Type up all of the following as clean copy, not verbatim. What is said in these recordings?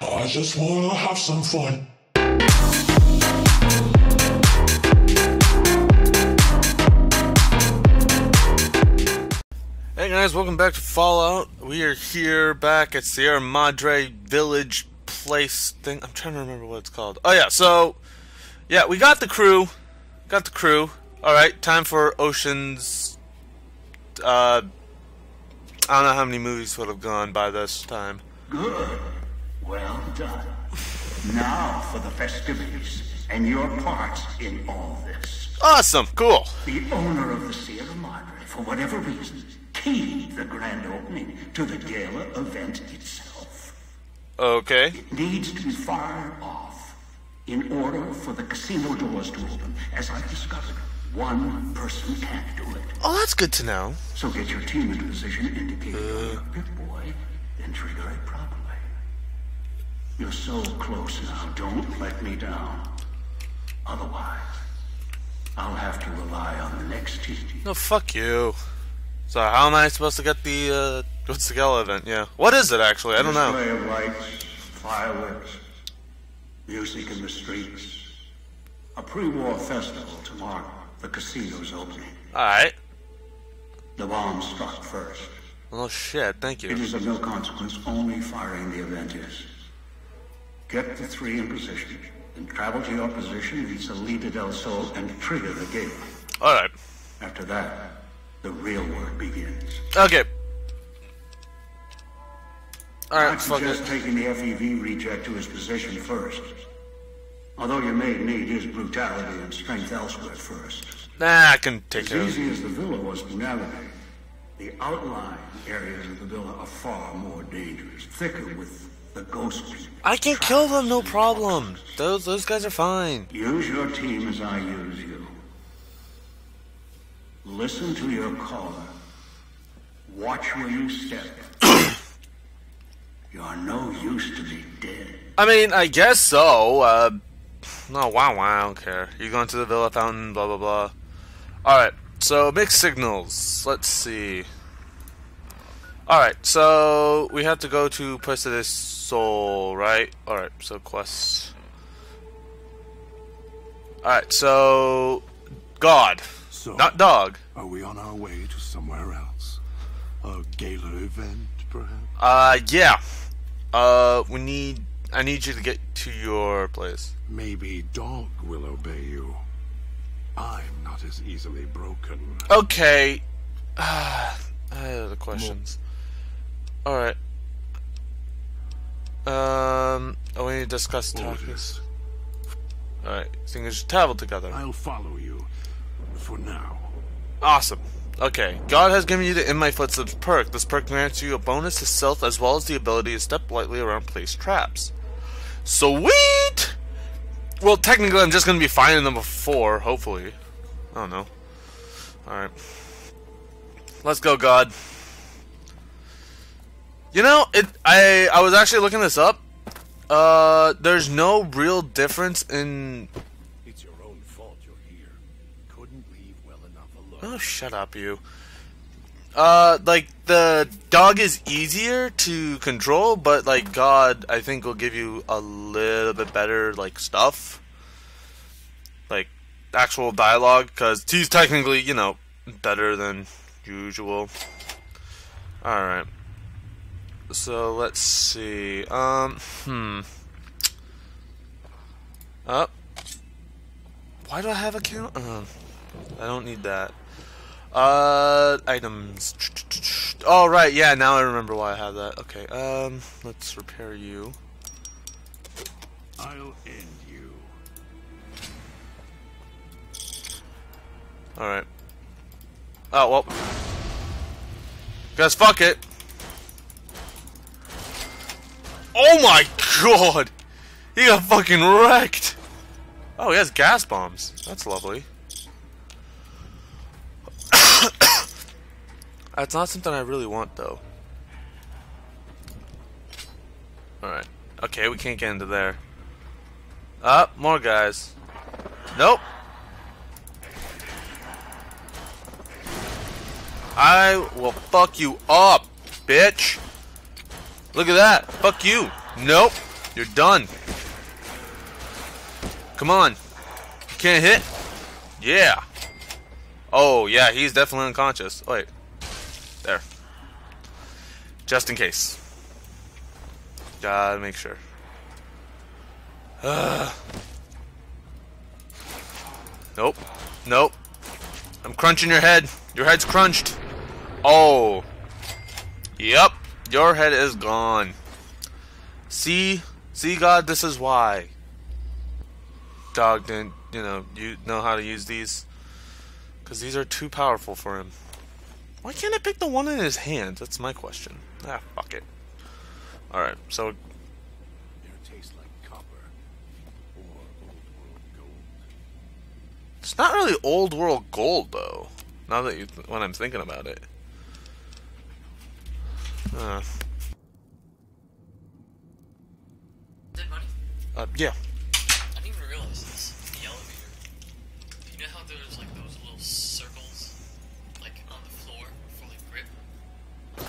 I just wanna have some fun. Hey guys, welcome back to Fallout. We are here back at Sierra Madre Village Place thing. I'm trying to remember what it's called. Oh yeah, so yeah, we got the crew. Alright, time for Ocean's I don't know how many movies would have gone by this time. Good. Well done. Now for the festivities and your part in all this. Awesome, cool. The owner of the Sierra Madre, for whatever reason, keyed the grand opening to the gala event itself. Okay. It needs to be far off in order for the casino doors to open. As I've discovered, one person can't do it. Oh, that's good to know. So get your team into position, indicate your Pip-Boy, and trigger it properly. You're so close now, don't let me down. Otherwise, I'll have to rely on the next team. No, fuck you. So how am I supposed to get the, what's the gala event? Yeah. What is it, actually? I don't know. Display of lights, fireworks, music in the streets. A pre-war festival to mark the casino's opening. Alright. The bomb struck first. Oh shit, thank you. It is of no consequence, only firing the event is. Get the three in position, and travel to your position in Salida del Sol and trigger the gate. Alright. After that, the real work begins. Okay. Alright, I suggest taking the FEV reject to his position first. Although you may need his brutality and strength elsewhere first. Nah, I can take care of it. As easy as the villa was to navigate, the outlying areas of the villa are far more dangerous, thicker with the ghost people. I can kill them, no problem. Those guys are fine. Use your team as I use you. Listen to your caller. Watch where you step. You are no use to be dead. I mean, I guess so. No, wow, I don't care. You're going to the Villa Fountain, blah, blah, blah. Alright, so mixed signals. Let's see. Alright, so we have to go to Puesta de Sol, right? Alright, so quests. Alright, so God. So, not dog. Are we on our way to somewhere else? A gala event, perhaps? Yeah. I need you to get to your place. Maybe dog will obey you. I'm not as easily broken. Okay. The questions. Alright. We need to discuss topics. Alright, I think we should travel together. I'll follow you for now. Awesome. Okay. God has given you the In My Footsteps perk. This perk grants you a bonus to stealth as well as the ability to step lightly around placed traps. Sweet! Well, technically I'm just gonna be finding them before, hopefully. I don't know. Alright. Let's go, God. You know, I was actually looking this up. There's no real difference in. It's your own fault you're here. Couldn't leave well enough alone. Oh, shut up, you. Like the dog is easier to control, but like God, I think will give you a little bit better like stuff, like actual dialogue, because he's technically, you know, better than usual. All right. So let's see. Why do I have a count? I don't need that. Items. All right. Yeah. Now I remember why I have that. Okay. Let's repair you. I'll end you. All right. Oh well. Guess fuck it. Oh my god! He got fucking wrecked! Oh, he has gas bombs. That's lovely. That's not something I really want, though. Alright. Okay, we can't get into there. More guys. Nope. I will fuck you up, bitch. Look at that. Fuck you. Nope. You're done. Come on. You can't hit? Yeah. Oh, yeah, he's definitely unconscious. Wait. There. Just in case. Gotta make sure. Nope. Nope. I'm crunching your head. Your head's crunched. Oh. Yep. Your head is gone. See? See, God, this is why. Dog didn't, you know how to use these. Because these are too powerful for him. Why can't I pick the one in his hand? That's my question. Ah, fuck it. Alright, so... It's not really old world gold, though. Now that when I'm thinking about it. Yeah. I didn't even realize this. The elevator. You know how there's like those little circles, like on the floor for like grip?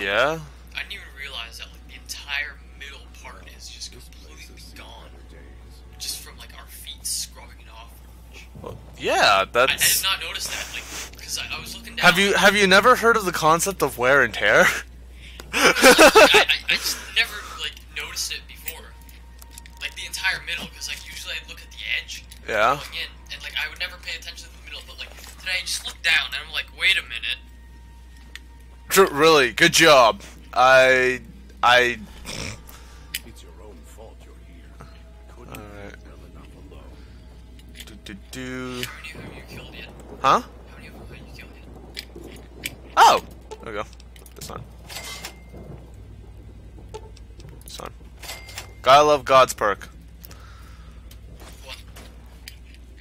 Yeah. I didn't even realize that like the entire middle part is just completely gone, just from like our feet scrubbing it off. Well, yeah, that's. I did not notice that, like, because I was looking down. Have you never heard of the concept of wear and tear? I just never like noticed it before. Like the entire middle, because like usually I look at the edge going in, and like I would never pay attention to the middle, but like today I just looked down and I'm like, wait a minute. Really, good job. I It's your own fault you're here. Couldn't have been enough alone. How many have you killed yet? Huh? How many have you killed yet? Oh, there we go. This one. I love God's perk. What?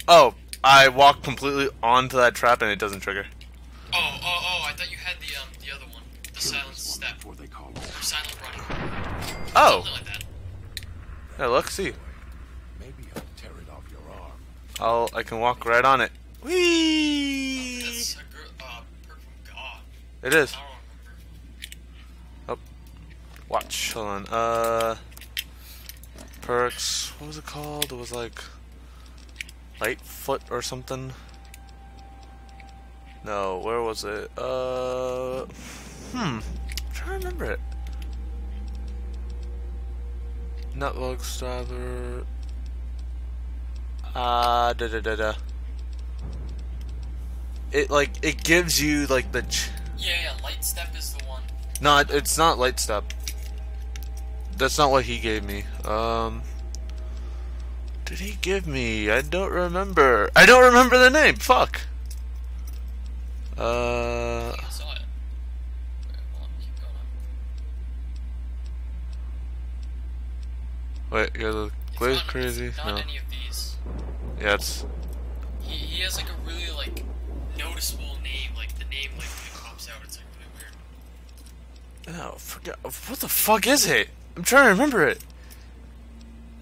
Oh, I walked completely onto that trap and it doesn't trigger. Oh, I thought you had the other one. The silent step. Or silent running. Oh. Something like that. Yeah, look, see. Maybe I'll tear it off your arm. I can walk right on it. Whee! That's a good perk from God. It is. I don't remember. Oh. Watch. Hold on. Perks. What was it called? It was like Lightfoot or something. No, where was it? I'm trying to remember it. Nutlug Stabber. It like it gives you like the. Yeah, Light Step is the one. No, it's not Light Step. That's not what he gave me. Did he give me? I don't remember. I don't remember the name. Fuck. I saw it. Wait, you guys are glaze crazy? It's not any of these. Yeah, it's. He has like a really like noticeable name. Like the name like pops out. It's like really weird. Oh, forget. What the fuck is it? I'm trying to remember it.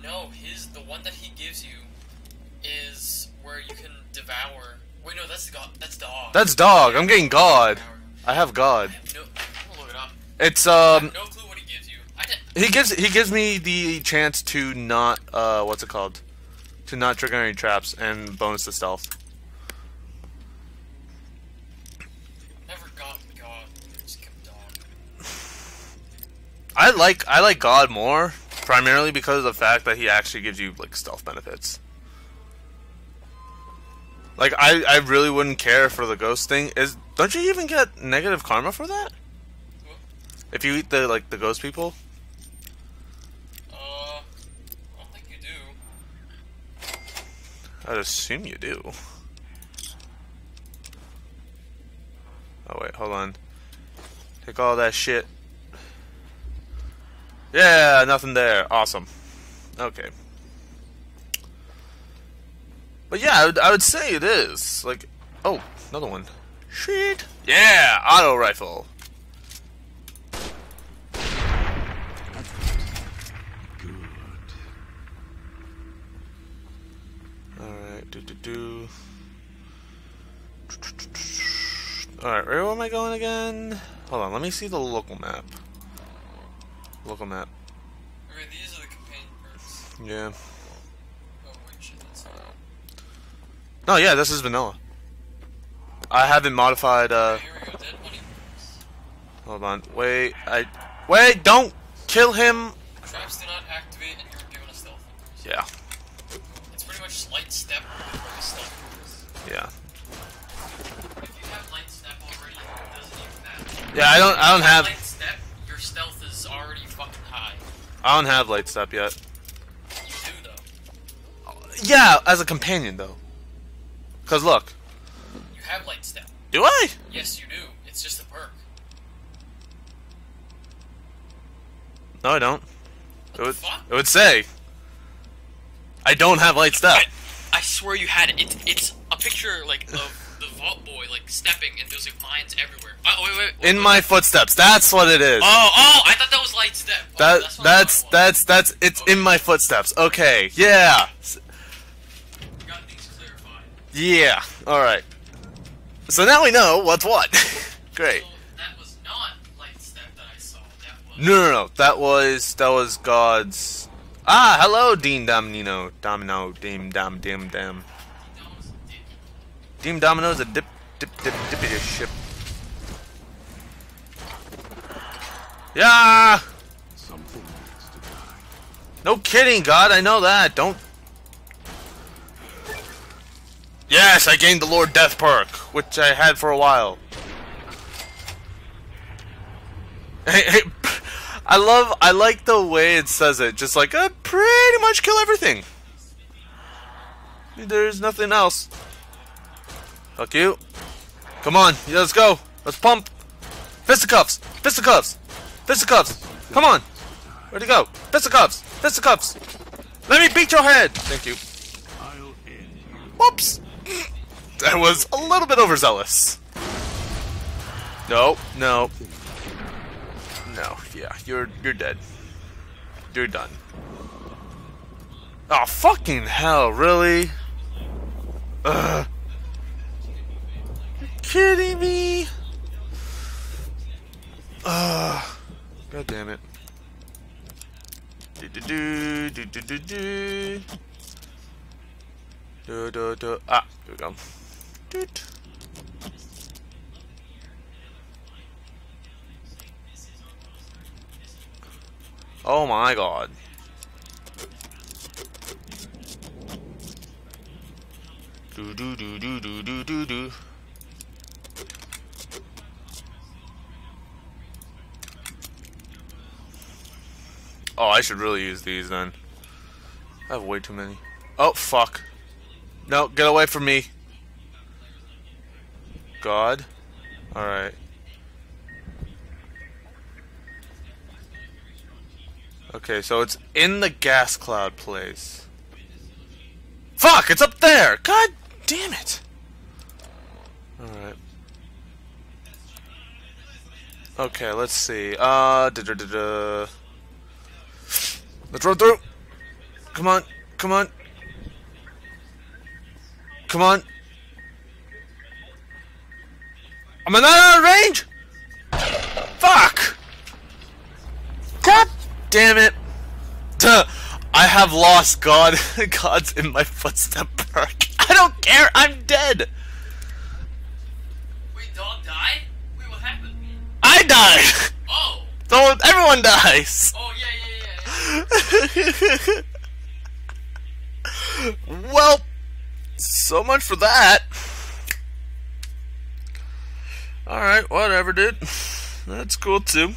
No, the one that he gives you is where you can devour. Wait, no, that's God. That's dog. That's dog. I'm getting God. I have God. I have no, I'm gonna look it up. It's I have no clue what he gives you. He gives me the chance to not what's it called? To not trigger any traps and bonus to stealth. Never got God. Just kept dog. I like God more, primarily because of the fact that he actually gives you like stealth benefits. Like I really wouldn't care for the ghost thing. Don't you even get negative karma for that? What? If you eat the like the ghost people? I don't think you do. I'd assume you do. Oh wait, hold on. Take all that shit. Yeah, nothing there. Awesome. Okay. But yeah, I would say it is. Like, oh, another one. Shit. Yeah, auto rifle. Good. Alright, Alright, where am I going again? Hold on, let me see the local map. Local map. Okay, these are the companion perks. Yeah. No, yeah, this is vanilla. I haven't modified, Hold on, wait, wait, don't kill him! Traps do not activate and you're given a stealth. Yeah. It's pretty much light step before the stealth. Yeah. If you have light step already, it doesn't even matter. Yeah, I don't have light step, your stealth is already fucking high. I don't have light step yet. You do, though. Yeah, as a companion, though. Cause look. You have light step. Do I? Yes, you do. It's just a perk. No, I don't. It would say. I don't have light step. I swear you had it. It's a picture like of the vault boy like stepping and there's like mines everywhere. Oh, wait. In my footsteps. That's what it is. Oh, I thought that was light step. Oh, that's it's okay. In my footsteps. Okay. Yeah. We got things clarified. Yeah. All right. So now we know what's what. Great. So No, that was God's. Ah, hello, Dean Domino. Domino. Dean Domino's a dippity ship. Yeah. Something needs to die. No kidding, God. I know that. Don't. Yes, I gained the Lord Death perk, which I had for a while. Hey. I like the way it says it, just like, pretty much kill everything. There's nothing else. Fuck you. Come on, yeah, let's go. Let's pump. Fisticuffs, fisticuffs, fisticuffs. Come on. Where'd he go? Fisticuffs, fisticuffs. Let me beat your head. Thank you. Whoops. That was a little bit overzealous. No. No, yeah, you're dead. You're done. Oh, fucking hell, really? Ugh. You're kidding me? God damn it. Ah, here we go. Doot. Oh my God. Do. Oh, I should really use these then. I have way too many. Oh, fuck. No, get away from me. God. Alright. Okay, so it's in the gas cloud place. Fuck! It's up there! God damn it! Alright. Okay, let's see. Let's run through! Come on! Come on! Come on! I'm not out of range! Fuck! God! Damn it! I have lost God. God's in my footstep perk. I don't care. I'm dead. Wait, dog died? Wait, what happened? I died. Oh. So everyone dies. Oh yeah. Well, so much for that. All right, whatever, dude. That's cool too.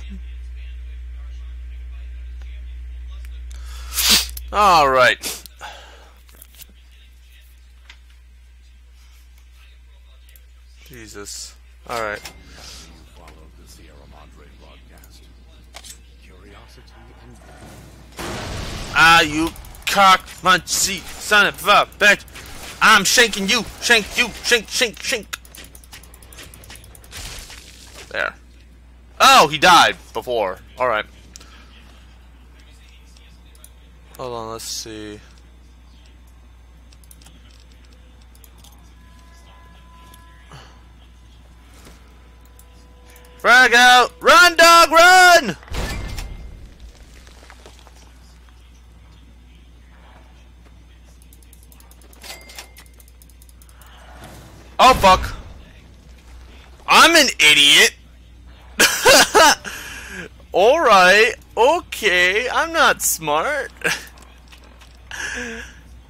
Alright. Jesus. Alright. You followed the Sierra Madre broadcast. Curiosity and pain. Ah, you cock munchy son of a bitch. I'm shanking you. Shank you. Shank, shank, shank. There. Oh, he died before. Alright. Hold on, let's see. Frag out! Run, dog, run! Oh fuck! I'm an idiot. All right, okay. I'm not smart. I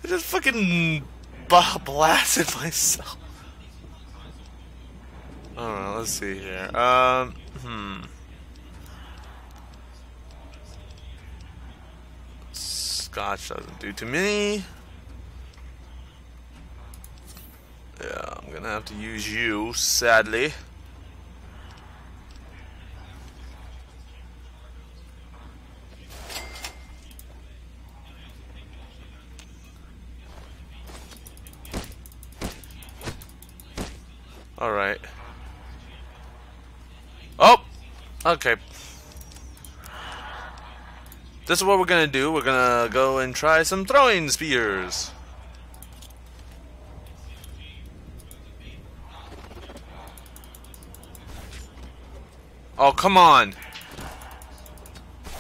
just fucking blasted myself. I don't know. Let's see here. Scotch doesn't do too many. Yeah, I'm gonna have to use you, sadly. All right. Oh, okay. This is what we're gonna do. We're gonna go and try some throwing spears. Oh, come on.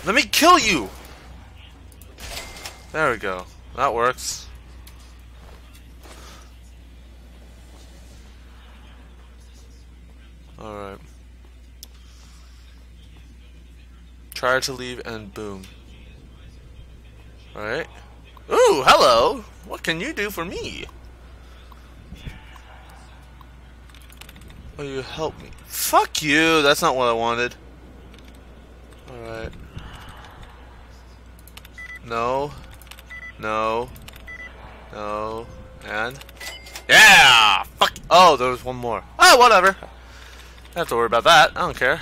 Let me kill you. There we go. That works. All right. Try to leave and boom. All right. Ooh, hello. What can you do for me? Will you help me? Fuck you! That's not what I wanted. Alright. No. No. No. And? Yeah! Fuck! Oh, there was one more. Oh, whatever. I don't have to worry about that. I don't care.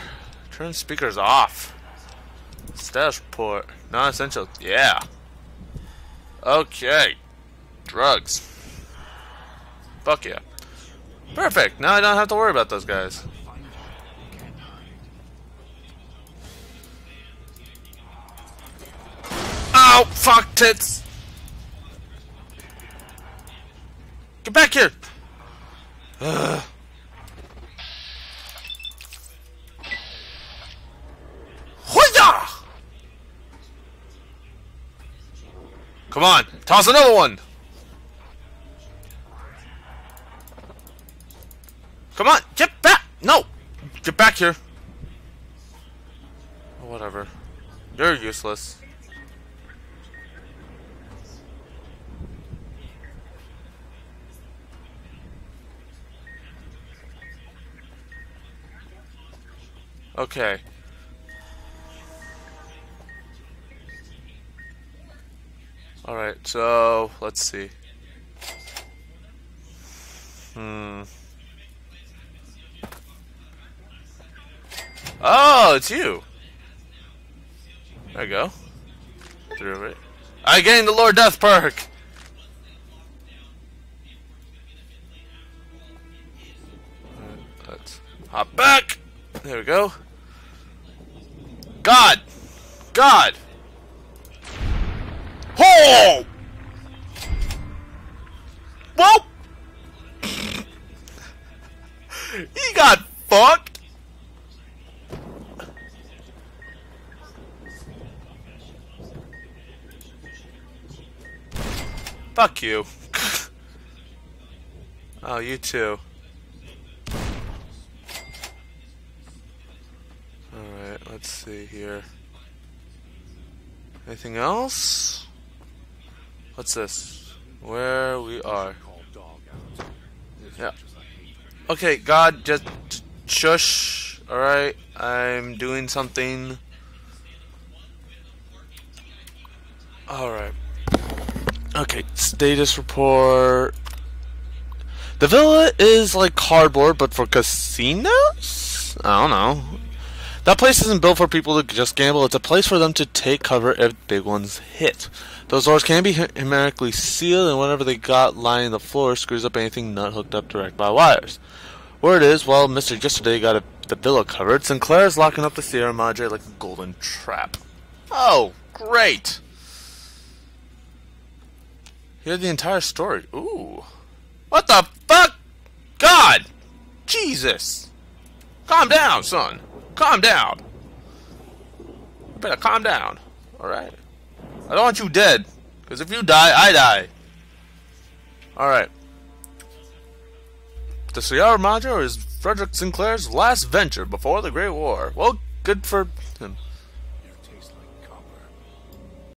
Turn speakers off. Stash port. Non-essential. Yeah. Okay. Drugs. Fuck yeah. Perfect. Now I don't have to worry about those guys. Ow! Fuck tits! Get back here! Ugh. Come on! Toss another one! Come on, get back! No! Get back here! Oh, whatever. You're useless. Okay. Alright, so let's see. Oh, it's you. There you go. Through it. I gained the Lord Death perk. Let's hop back. There we go. God. God. Ho! Whoa! He got fucked. Fuck you. Oh, you too. Alright, let's see here. Anything else? What's this? Where we are. Yeah. Okay, God, just shush. Alright, I'm doing something. Alright. Okay, status report. The villa is like cardboard, but for casinos? I don't know. That place isn't built for people to just gamble. It's a place for them to take cover if big ones hit. Those doors can be hermetically sealed, and whatever they got lying on the floor screws up anything not hooked up direct by wires. Word is, well, Mr. Yesterday got the villa covered. Sinclair's locking up the Sierra Madre like a golden trap. Oh, great! Hear the entire story. Ooh. What the fuck? God! Jesus! Calm down, son. Calm down. You better calm down. Alright. I don't want you dead. Because if you die, I die. Alright. the Sierra Madre is Frederick Sinclair's last venture before the Great War. Well, good for him.